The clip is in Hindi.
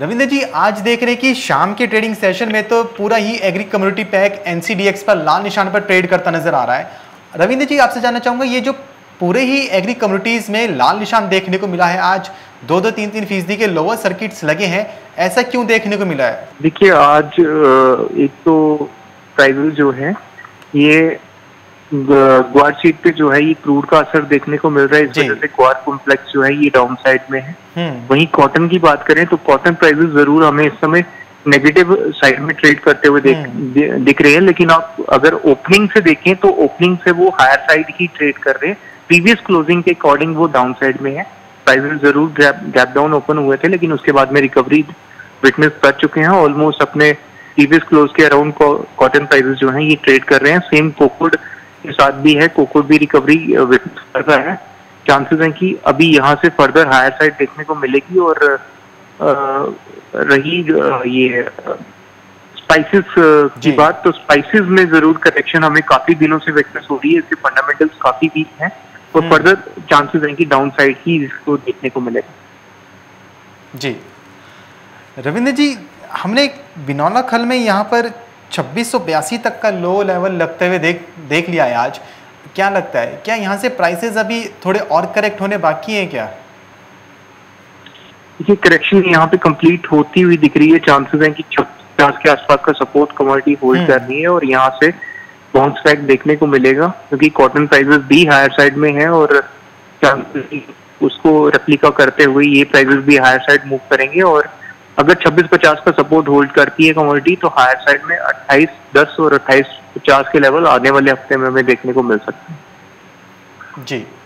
रविंदर जी, आज देख रहे हैं कि शाम के ट्रेडिंग सेशन में तो पूरा ही एग्री कम्युनिटी पैक एनसीडीएक्स पर लाल निशान पर ट्रेड करता नजर आ रहा है। रविंदर जी, आपसे जानना चाहूँगा, ये जो पूरे ही एग्री कम्युनिटीज़ में लाल निशान देखने को मिला है, आज 2-3% के लोअर सर्किट्स लगे हैं, ऐसा क्यों देखने को मिला है? देखिए, आज एक तो प्राइजेस जो है ये ग्वार शीट पे जो है ये क्रूड का असर देखने को मिल रहा है। इस वजह से ग्वार कॉम्प्लेक्स जो है ये डाउन साइड में है। वहीं कॉटन की बात करें तो कॉटन प्राइसेस जरूर हमें इस समय नेगेटिव साइड में ट्रेड करते हुए दिख रहे हैं, लेकिन आप अगर ओपनिंग से देखें तो ओपनिंग से वो हायर साइड ही ट्रेड कर रहे हैं। प्रीवियस क्लोजिंग के अकॉर्डिंग वो डाउन साइड में है। प्राइसेस जरूर गैप डाउन ओपन हुए थे, लेकिन उसके बाद में रिकवरी विटनेस कर चुके हैं। ऑलमोस्ट अपने प्रीवियस क्लोज के अराउंड कॉटन प्राइसेस जो है ये ट्रेड कर रहे हैं। सेम कोकोड के साथ भी है, कोकोड भी रिकवरी विटनेस कर रहा है। चांसेस हैं कि अभी यहाँ से फर्दर हायर साइड देखने को मिलेगी। और रही ये स्पाइसेस की बात, तो स्पाइसेस में जरूर करेक्शन हमें काफी दिनों से विटनेस हो रही है। इसके फंडामेंटल्स काफी वीक हैं और फर्दर चांसेस हैं कि डाउन साइड ही इसको देखने को मिलेगा। जी रविंदर जी, हमने बिनौला खल में यहाँ पर 2682 तक का लो लेवल लगते हुए देख लिया है। आज क्या लगता है, क्या यहाँ से प्राइसेस अभी थोड़े और करेक्ट होने बाकी हैं क्या? देखिए, करेक्शन यहाँ पे कंप्लीट होती हुई दिख रही है। चांसेस हैं कि 2650 के आसपास का सपोर्ट कमोडिटी होल्ड कर रही है और यहाँ से बाउंस बैक देखने को मिलेगा, क्योंकि कॉटन प्राइसेस भी हायर साइड में है और चांसेस उसको रेप्लिका करते हुए ये प्राइसेस भी हायर साइड मूव करेंगे। और अगर 2650 का सपोर्ट होल्ड करती है कमोडिटी तो हायर साइड में 2810 और 2850 के लेवल आने वाले हफ्ते में हमें देखने को मिल सकते हैं। जी।